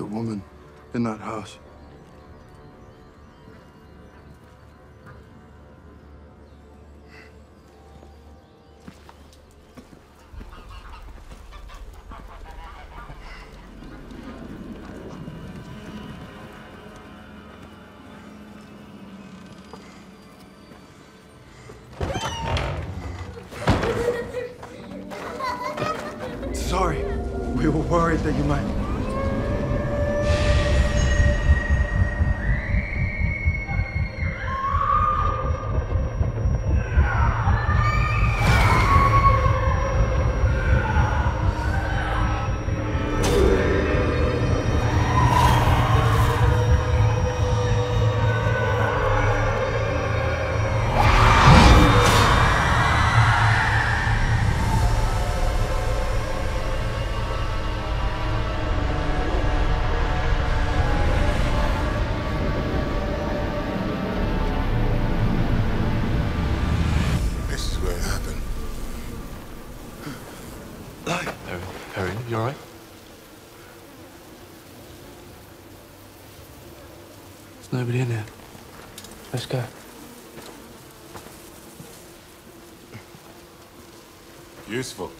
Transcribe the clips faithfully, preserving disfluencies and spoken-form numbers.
There's a woman in that house. Sorry, we were worried that you might. Harry, you all right? There's nobody in here. Let's go. Useful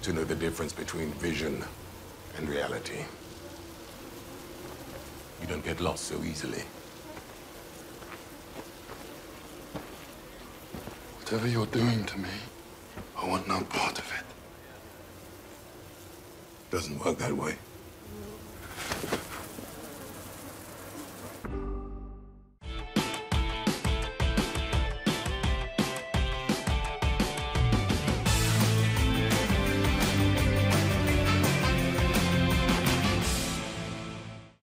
to know the difference between vision and reality. You don't get lost so easily. Whatever you're doing to me, I want no part of it. Doesn't work that way.